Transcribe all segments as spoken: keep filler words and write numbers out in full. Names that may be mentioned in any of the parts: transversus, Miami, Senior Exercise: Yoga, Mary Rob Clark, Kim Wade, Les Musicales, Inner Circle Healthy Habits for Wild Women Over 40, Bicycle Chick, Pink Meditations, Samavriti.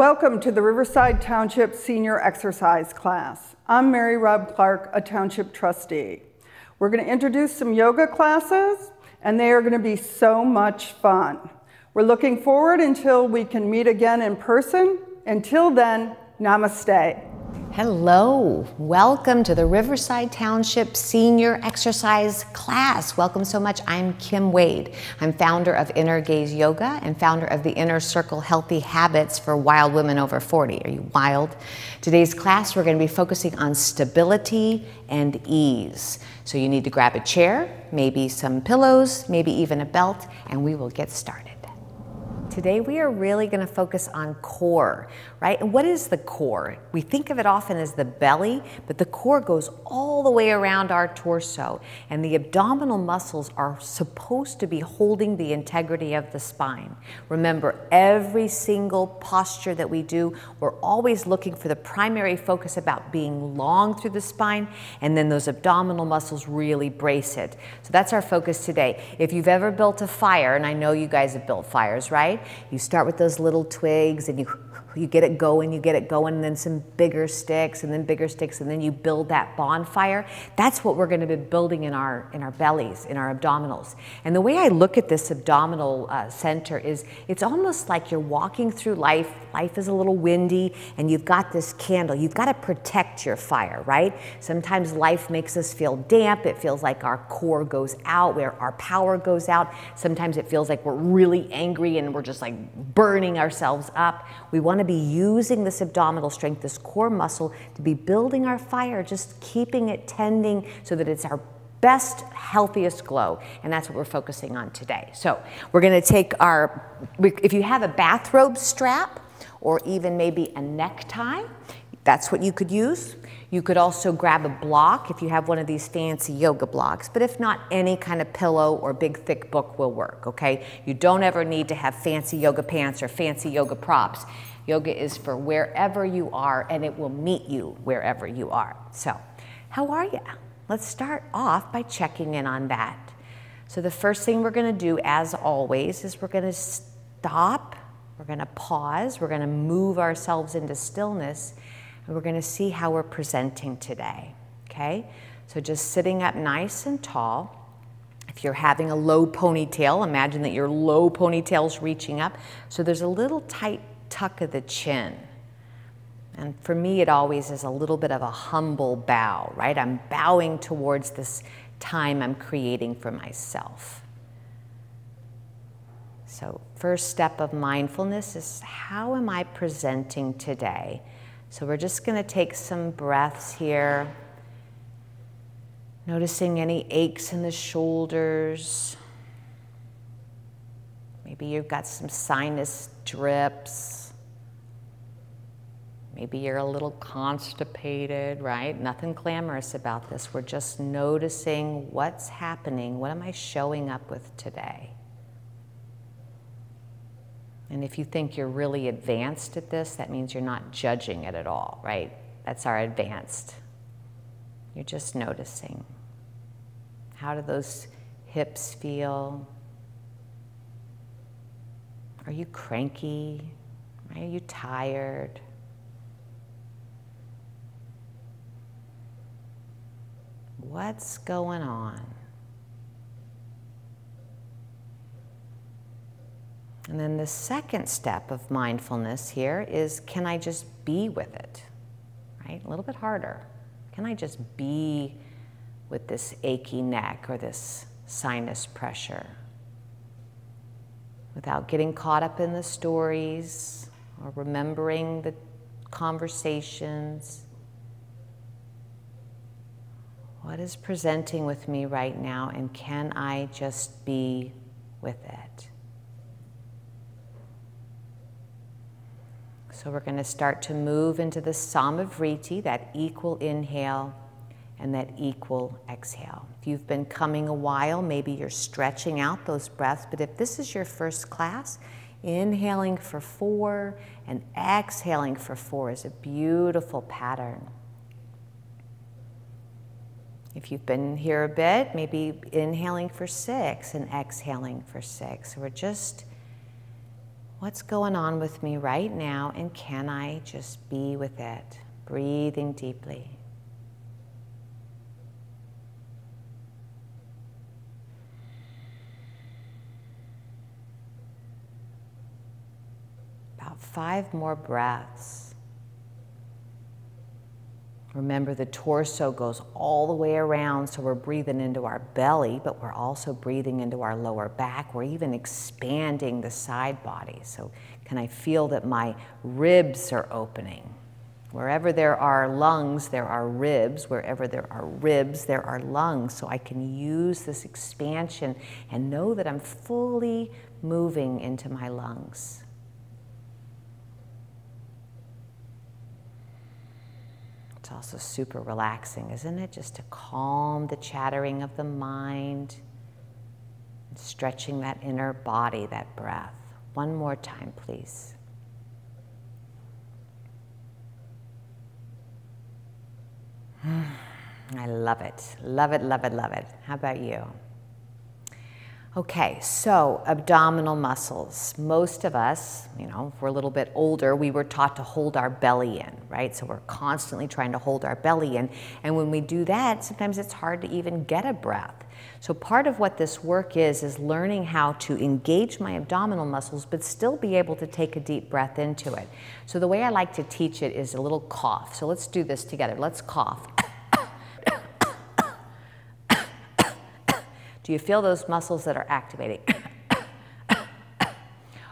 Welcome to the Riverside Township Senior Exercise Class. I'm Mary Rob Clark, a Township Trustee. We're going to introduce some yoga classes, and they are going to be so much fun. We're looking forward until we can meet again in person. Until then, namaste. Hello, welcome to the Riverside Township Senior Exercise Class. Welcome so much. I'm Kim Wade. I'm founder of Inner Gaze Yoga and founder of the Inner Circle Healthy Habits for Wild Women Over forty. Are you wild? Today's class, we're going to be focusing on stability and ease. So you need to grab a chair, maybe some pillows, maybe even a belt, and we will get started. Today we are really going to focus on core, right? And what is the core? We think of it often as the belly, but the core goes all the way around our torso, and the abdominal muscles are supposed to be holding the integrity of the spine. Remember, every single posture that we do, we're always looking for the primary focus about being long through the spine, and then those abdominal muscles really brace it. So that's our focus today. If you've ever built a fire, and I know you guys have built fires, right? You start with those little twigs and you, you get it going, you get it going, and then some bigger sticks and then bigger sticks, and then you build that bonfire. That's what we're going to be building in our, in our bellies, in our abdominals. And the way I look at this abdominal uh, center is it's almost like you're walking through life. Life is a little windy and you've got this candle. You've got to protect your fire, right? Sometimes life makes us feel damp. It feels like our core goes out, where our power goes out. Sometimes it feels like we're really angry and we're We're just like burning ourselves up. We want to be using this abdominal strength, this core muscle, to be building our fire, just keeping it tending so that it's our best, healthiest glow. And that's what we're focusing on today. So we're going to take our, if you have a bathrobe strap or even maybe a necktie, that's what you could use. You could also grab a block if you have one of these fancy yoga blocks, but if not, any kind of pillow or big thick book will work, okay? You don't ever need to have fancy yoga pants or fancy yoga props. Yoga is for wherever you are, and it will meet you wherever you are. So, how are you? Let's start off by checking in on that. So the first thing we're gonna do, as always, is we're gonna stop, we're gonna pause, we're gonna move ourselves into stillness, and we're going to see how we're presenting today, okay? So just sitting up nice and tall. If you're having a low ponytail, imagine that your low ponytail's reaching up. So there's a little tight tuck of the chin. And for me, it always is a little bit of a humble bow, right? I'm bowing towards this time I'm creating for myself. So first step of mindfulness is, how am I presenting today? So we're just going to take some breaths here, noticing any aches in the shoulders. Maybe you've got some sinus drips. Maybe you're a little constipated, right? Nothing glamorous about this. We're just noticing what's happening. What am I showing up with today? And if you think you're really advanced at this, that means you're not judging it at all, right? That's our advanced. You're just noticing. How do those hips feel? Are you cranky? Are you tired? What's going on? And then the second step of mindfulness here is, can I just be with it, right? A little bit harder. Can I just be with this achy neck or this sinus pressure without getting caught up in the stories or remembering the conversations? What is presenting with me right now, and can I just be with it? So we're going to start to move into the Samavriti, that equal inhale and that equal exhale. If you've been coming a while, maybe you're stretching out those breaths, but if this is your first class, inhaling for four and exhaling for four is a beautiful pattern. If you've been here a bit, maybe inhaling for six and exhaling for six. So we're just what's going on with me right now, and can I just be with it? Breathing deeply. About five more breaths. Remember, the torso goes all the way around, so we're breathing into our belly, but we're also breathing into our lower back. We're even expanding the side body. So can I feel that my ribs are opening? Wherever there are lungs, there are ribs. Wherever there are ribs, there are lungs. So I can use this expansion and know that I'm fully moving into my lungs. It's also super relaxing, isn't it? Just to calm the chattering of the mind, and stretching that inner body, that breath. One more time, please. I love it. Love it, love it, love it. How about you? Okay, so abdominal muscles. Most of us, you know, if we're a little bit older, we were taught to hold our belly in, right? So we're constantly trying to hold our belly in. And when we do that, sometimes it's hard to even get a breath. So part of what this work is, is learning how to engage my abdominal muscles, but still be able to take a deep breath into it. So the way I like to teach it is a little cough. So let's do this together. Let's cough. Do you feel those muscles that are activating?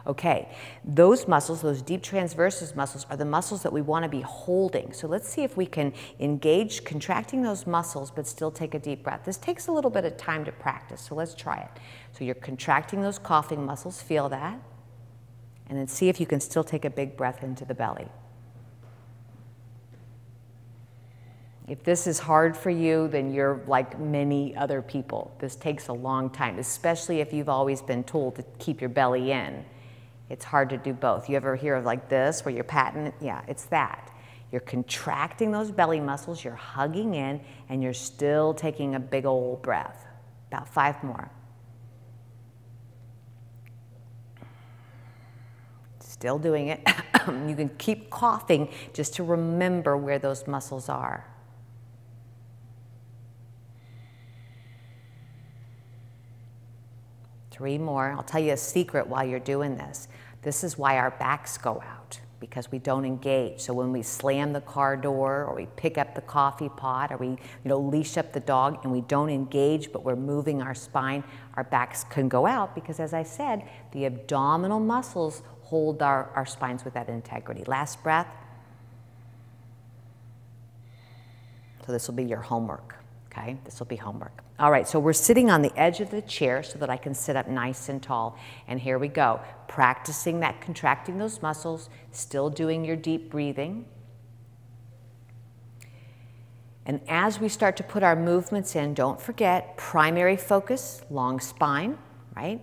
Okay, those muscles, those deep transversus muscles, are the muscles that we want to be holding. So let's see if we can engage contracting those muscles but still take a deep breath. This takes a little bit of time to practice, so let's try it. So you're contracting those coughing muscles, feel that, and then see if you can still take a big breath into the belly. If this is hard for you, then you're like many other people. This takes a long time, especially if you've always been told to keep your belly in. It's hard to do both. You ever hear of like this, where you're patting? Yeah, it's that. You're contracting those belly muscles, you're hugging in, and you're still taking a big old breath. About five more. Still doing it. You can keep coughing just to remember where those muscles are. Three more. I'll tell you a secret while you're doing this. This is why our backs go out, because we don't engage. So when we slam the car door, or we pick up the coffee pot, or we, you know, leash up the dog, and we don't engage, but we're moving our spine, our backs can go out, because as I said, the abdominal muscles hold our, our spines with that integrity. Last breath. So this will be your homework. Okay, this will be homework. All right, so we're sitting on the edge of the chair so that I can sit up nice and tall. And here we go, practicing that, contracting those muscles, still doing your deep breathing. And as we start to put our movements in, don't forget, primary focus, long spine, right?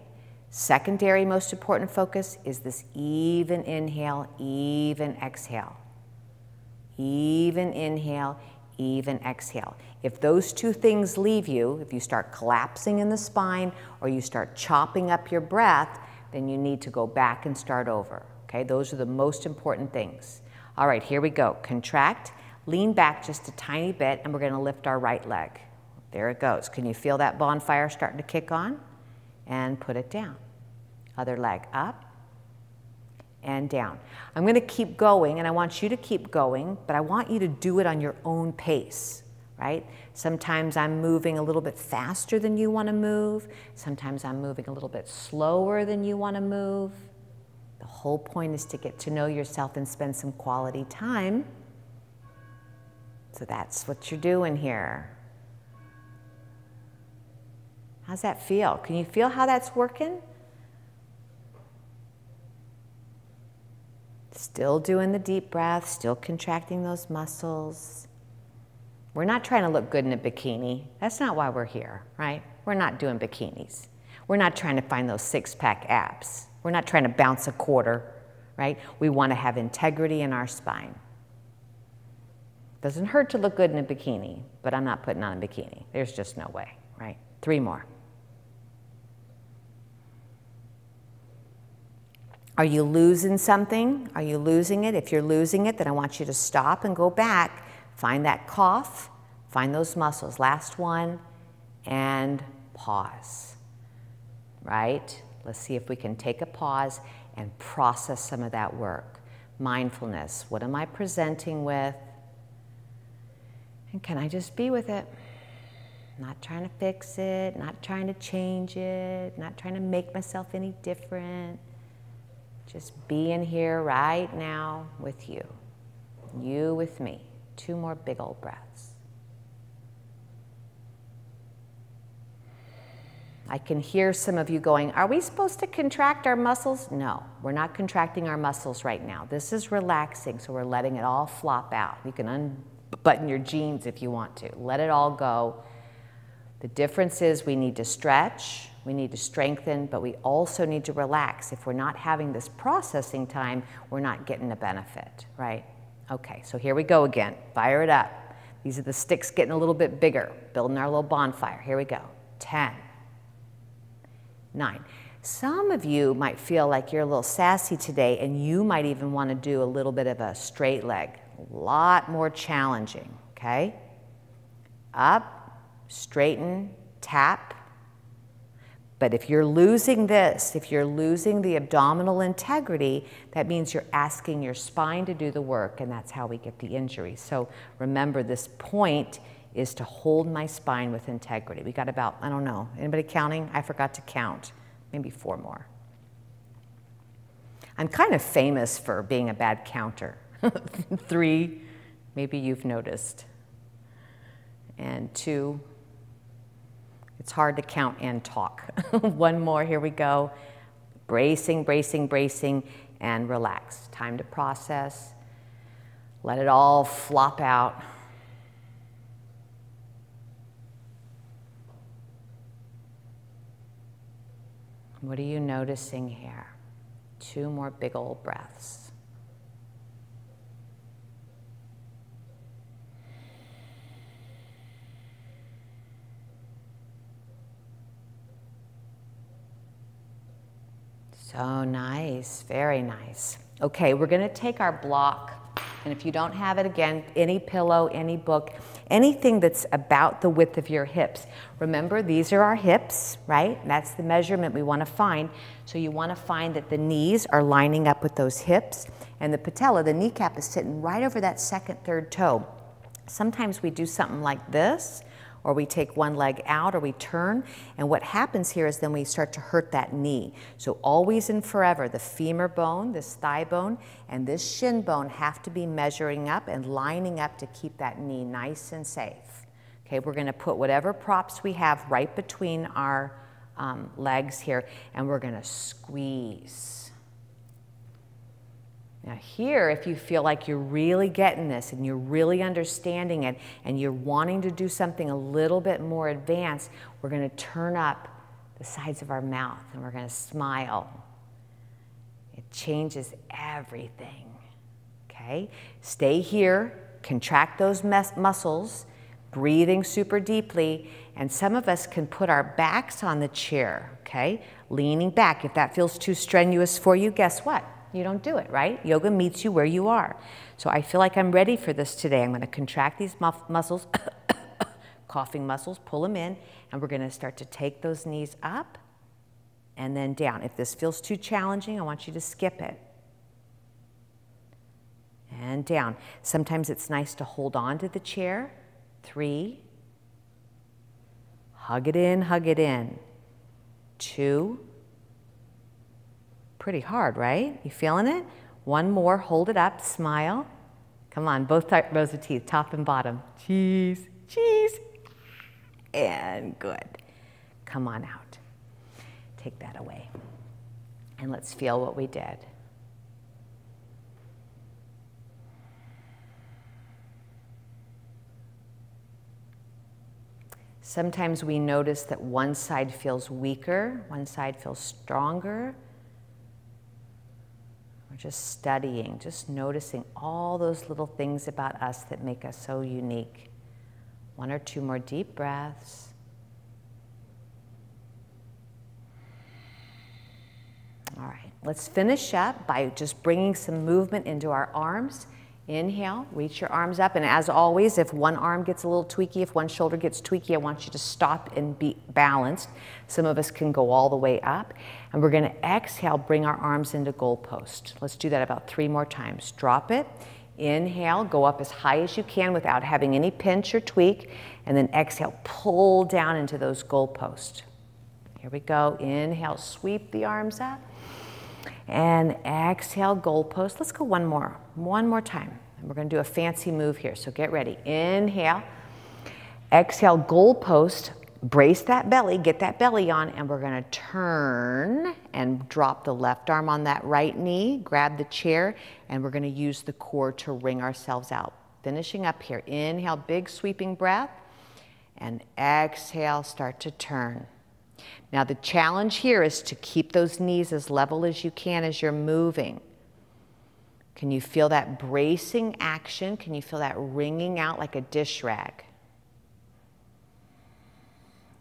Secondary, most important focus is this even inhale, even exhale. Even inhale, even exhale. If those two things leave you, if you start collapsing in the spine or you start chopping up your breath, then you need to go back and start over. Okay, those are the most important things. All right, here we go. Contract, lean back just a tiny bit, and we're going to lift our right leg. There it goes. Can you feel that bonfire starting to kick on? And put it down. Other leg up and down. I'm going to keep going, and I want you to keep going, but I want you to do it on your own pace, right? Sometimes I'm moving a little bit faster than you want to move. Sometimes I'm moving a little bit slower than you want to move. The whole point is to get to know yourself and spend some quality time. So that's what you're doing here. How's that feel? Can you feel how that's working? Still doing the deep breath, still contracting those muscles. We're not trying to look good in a bikini. That's not why we're here, right? We're not doing bikinis. We're not trying to find those six-pack abs. We're not trying to bounce a quarter, right? We want to have integrity in our spine. Doesn't hurt to look good in a bikini, but I'm not putting on a bikini. There's just no way, right? Three more. Are you losing something? Are you losing it? If you're losing it, then I want you to stop and go back. Find that cough, find those muscles. Last one, and pause, right? Let's see if we can take a pause and process some of that work. Mindfulness, what am I presenting with? And can I just be with it? Not trying to fix it, not trying to change it, not trying to make myself any different. Just be in here right now with you, you with me. Two more big old breaths. I can hear some of you going, are we supposed to contract our muscles? No, we're not contracting our muscles right now. This is relaxing, so we're letting it all flop out. You can unbutton your jeans if you want to. Let it all go. The difference is we need to stretch, we need to strengthen, but we also need to relax. If we're not having this processing time, we're not getting a benefit, right? Okay, so here we go again. Fire it up. These are the sticks getting a little bit bigger, building our little bonfire. Here we go. ten. nine. Some of you might feel like you're a little sassy today, and you might even want to do a little bit of a straight leg. A lot more challenging, okay? Up, straighten, tap. But if you're losing this, if you're losing the abdominal integrity, that means you're asking your spine to do the work, and that's how we get the injury. So remember, this point is to hold my spine with integrity. We got about, I don't know, anybody counting? I forgot to count. Maybe four more. I'm kind of famous for being a bad counter. Three, maybe you've noticed. And two. It's hard to count and talk. One more, here we go. Bracing, bracing, bracing, and relax. Time to process. Let it all flop out. What are you noticing here? Two more big old breaths. Oh, nice, very nice. Okay, we're gonna take our block, and if you don't have it, again, any pillow, any book, anything that's about the width of your hips. Remember, these are our hips, right? That's the measurement we wanna find. So you wanna find that the knees are lining up with those hips, and the patella, the kneecap, is sitting right over that second, third toe. Sometimes we do something like this, or we take one leg out, or we turn, and what happens here is then we start to hurt that knee. So always and forever, the femur bone, this thigh bone, and this shin bone have to be measuring up and lining up to keep that knee nice and safe. Okay, we're gonna put whatever props we have right between our um, legs here, and we're gonna squeeze. Now here, if you feel like you're really getting this and you're really understanding it and you're wanting to do something a little bit more advanced, we're gonna turn up the sides of our mouth and we're gonna smile. It changes everything, okay? Stay here, contract those muscles, breathing super deeply, and some of us can put our backs on the chair, okay? Leaning back. If that feels too strenuous for you, guess what? You don't do it, right? Yoga meets you where you are. So I feel like I'm ready for this today. I'm gonna contract these muscles, coughing muscles, pull them in, and we're gonna start to take those knees up and then down. If this feels too challenging, I want you to skip it. And down. Sometimes it's nice to hold on to the chair. Three. Hug it in, hug it in. Two. Pretty hard, right? You feeling it? One more, hold it up, smile. Come on, both rows of teeth, top and bottom. Cheese, cheese, and good. Come on out. Take that away. And let's feel what we did. Sometimes we notice that one side feels weaker, one side feels stronger. Just studying, just noticing all those little things about us that make us so unique. One or two more deep breaths. All right, Let's finish up by just bringing some movement into our arms. Inhale, reach your arms up, and as always, if one arm gets a little tweaky, if one shoulder gets tweaky, I want you to stop and be balanced. Some of us can go all the way up, and we're gonna exhale, bring our arms into goalpost. Let's do that about three more times. Drop it, inhale, go up as high as you can without having any pinch or tweak, and then exhale, pull down into those goalposts. Here we go, inhale, sweep the arms up. And exhale, goalpost. Let's go one more, one more time. And we're gonna do a fancy move here, so get ready. Inhale, exhale, goalpost, brace that belly, get that belly on, and we're gonna turn and drop the left arm on that right knee, grab the chair, and we're gonna use the core to wring ourselves out. Finishing up here, inhale, big sweeping breath, and exhale, start to turn. Now the challenge here is to keep those knees as level as you can as you're moving. Can you feel that bracing action? Can you feel that wringing out like a dish rag?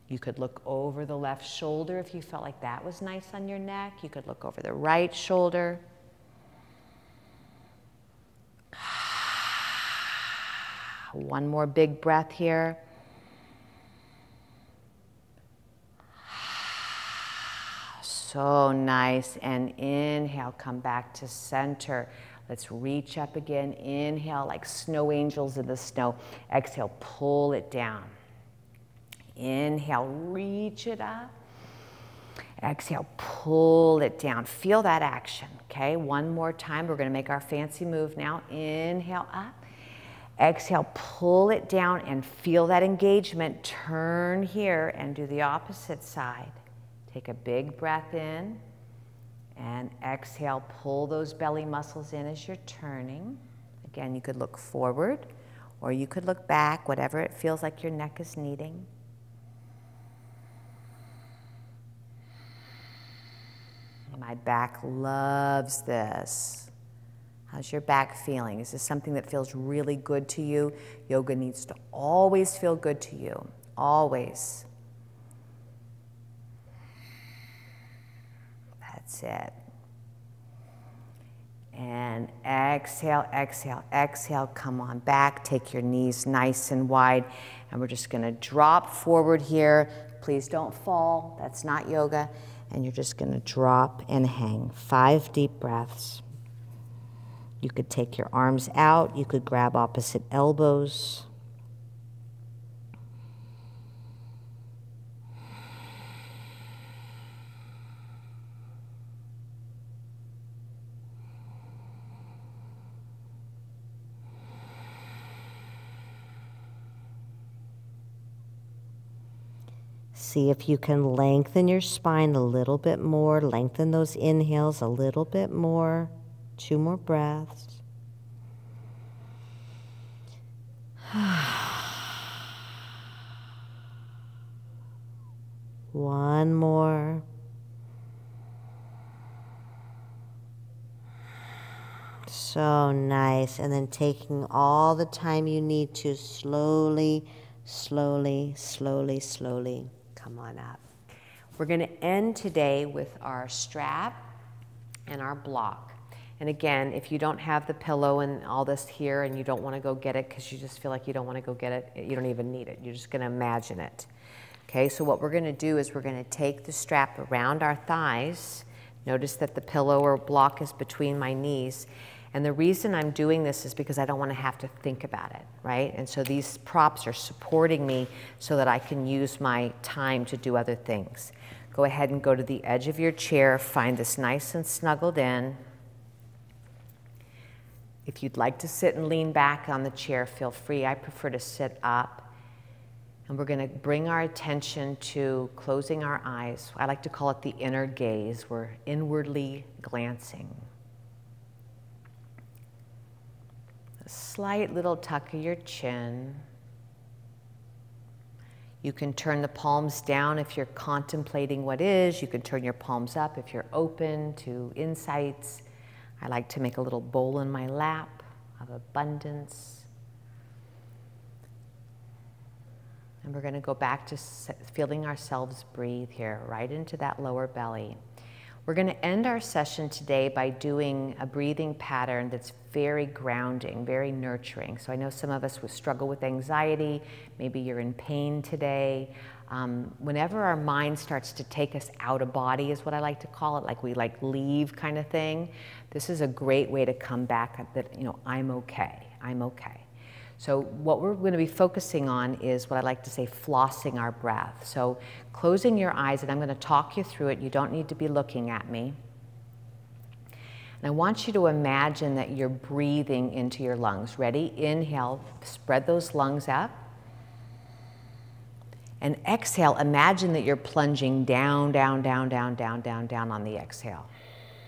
You could look over the left shoulder if you felt like that was nice on your neck. You could look over the right shoulder. One more big breath here. So nice, and inhale, come back to center. Let's reach up again, inhale like snow angels in the snow. Exhale, pull it down. Inhale, reach it up. Exhale, pull it down. Feel that action, okay? One more time, we're gonna make our fancy move now. Inhale up, exhale, pull it down and feel that engagement. Turn here and do the opposite side. Take a big breath in and exhale, pull those belly muscles in as you're turning. Again, you could look forward or you could look back, whatever it feels like your neck is needing. My back loves this. How's your back feeling? Is this something that feels really good to you? Yoga needs to always feel good to you, always. That's it. And exhale, exhale, exhale, come on back, take your knees nice and wide, and we're just gonna drop forward here. Please don't fall, that's not yoga. And you're just gonna drop and hang. Five deep breaths. You could take your arms out, you could grab opposite elbows. See if you can lengthen your spine a little bit more, lengthen those inhales a little bit more. Two more breaths. One more. So nice. And then taking all the time you need to slowly, slowly, slowly, slowly. Come on up. We're going to end today with our strap and our block. And again, if you don't have the pillow and all this here and you don't want to go get it because you just feel like you don't want to go get it, you don't even need it. You're just going to imagine it. Okay, so what we're going to do is we're going to take the strap around our thighs. Notice that the pillow or block is between my knees. And the reason I'm doing this is because I don't want to have to think about it, right? And so these props are supporting me so that I can use my time to do other things. Go ahead and go to the edge of your chair, find this nice and snuggled in. If you'd like to sit and lean back on the chair, feel free. I prefer to sit up. And we're going to bring our attention to closing our eyes. I like to call it the inner gaze. We're inwardly glancing. A slight little tuck of your chin. You can turn the palms down if you're contemplating what is. You can turn your palms up if you're open to insights. I like to make a little bowl in my lap of abundance. And we're going to go back to feeling ourselves breathe here, right into that lower belly. We're going to end our session today by doing a breathing pattern that's very grounding, very nurturing. So I know some of us will struggle with anxiety. Maybe you're in pain today. Um, whenever our mind starts to take us out of body is what I like to call it, like we like leave kind of thing, this is a great way to come back that, you know, I'm okay, I'm okay. So what we're going to be focusing on is what I like to say, flossing our breath. So closing your eyes, and I'm going to talk you through it. You don't need to be looking at me. And I want you to imagine that you're breathing into your lungs. Ready? Inhale, spread those lungs up. And exhale, imagine that you're plunging down, down, down, down, down, down, down on the exhale.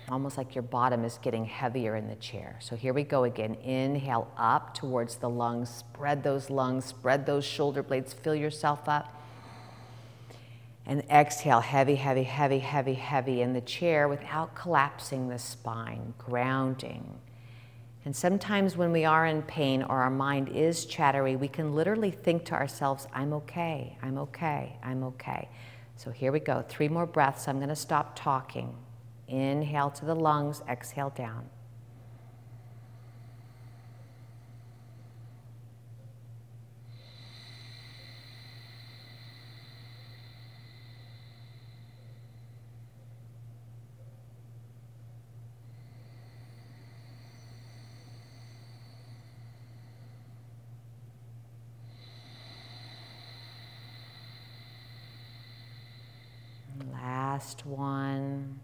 Almost like your bottom is getting heavier in the chair. So here we go again. Inhale up towards the lungs. Spread those lungs. Spread those shoulder blades. Fill yourself up. And exhale, heavy, heavy, heavy, heavy, heavy in the chair without collapsing the spine. Grounding. And sometimes when we are in pain or our mind is chattery, we can literally think to ourselves, I'm okay, I'm okay, I'm okay. So here we go. Three more breaths. I'm going to stop talking. Inhale to the lungs, exhale down. Last one.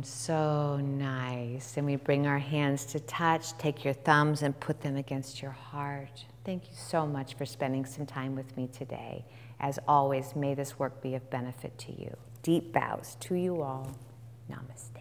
So nice. And we bring our hands to touch. Take your thumbs and put them against your heart. Thank you so much for spending some time with me today. As always, may this work be of benefit to you. Deep bows to you all. Namaste.